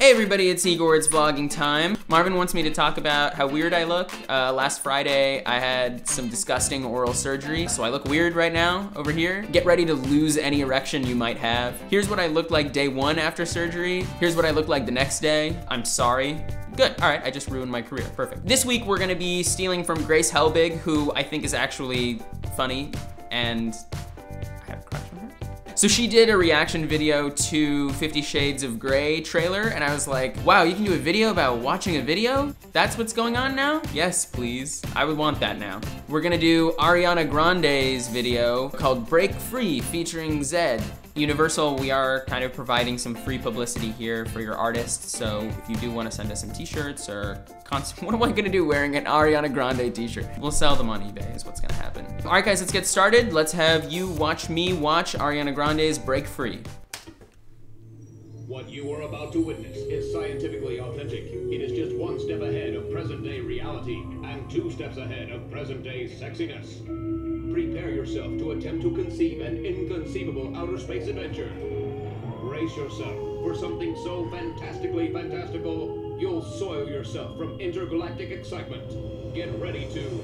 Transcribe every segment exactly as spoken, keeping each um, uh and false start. Hey everybody, it's Igor, it's vlogging time. Marvin wants me to talk about how weird I look. Uh, last Friday, I had some disgusting oral surgery, so I look weird right now over here. Get ready to lose any erection you might have. Here's what I looked like day one after surgery. Here's what I looked like the next day. I'm sorry. Good, all right, I just ruined my career, perfect. This week, we're gonna be stealing from Grace Helbig, who I think is actually funny, and I have a crush on her. So she did a reaction video to Fifty Shades of Grey trailer, and I was like, wow, you can do a video about watching a video? That's what's going on now? Yes, please. I would want that now. We're gonna do Ariana Grande's video called Break Free featuring Zedd. Universal, we are kind of providing some free publicity here for your artists, so if you do want to send us some t-shirts or concept, what am I gonna do wearing an Ariana Grande t-shirt? We'll sell them on eBay is what's gonna happen. All right guys, let's get started. Let's have you watch me watch Ariana Grande's Break Free. What you are about to witness is scientifically authentic. It is just one step ahead of present-day reality and two steps ahead of present-day sexiness. Prepare yourself to attempt to conceive an inconceivable outer space adventure. Brace yourself for something so fantastically fantastical, you'll soil yourself from intergalactic excitement. Get ready to...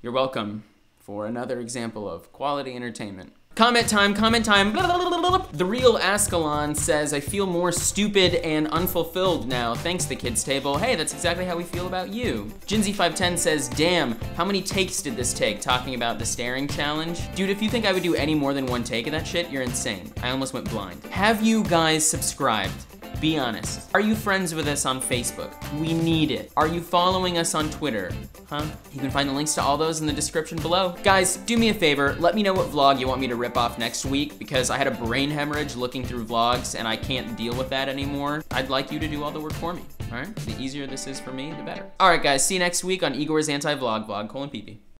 You're welcome for another example of quality entertainment. Comment time, comment time. The real Ascalon says, I feel more stupid and unfulfilled now. Thanks, The Kids Table. Hey, that's exactly how we feel about you. Jinzy five ten says, damn, how many takes did this take? Talking about the staring challenge. Dude, if you think I would do any more than one take of that shit, you're insane. I almost went blind. Have you guys subscribed? Be honest. Are you friends with us on Facebook? We need it. Are you following us on Twitter? Huh? You can find the links to all those in the description below. Guys, do me a favor. Let me know what vlog you want me to rip off next week, because I had a brain hemorrhage looking through vlogs and I can't deal with that anymore. I'd like you to do all the work for me, all right? The easier this is for me, the better. All right, guys, see you next week on Igor's Anti-Vlog Vlog, Colin Peepee.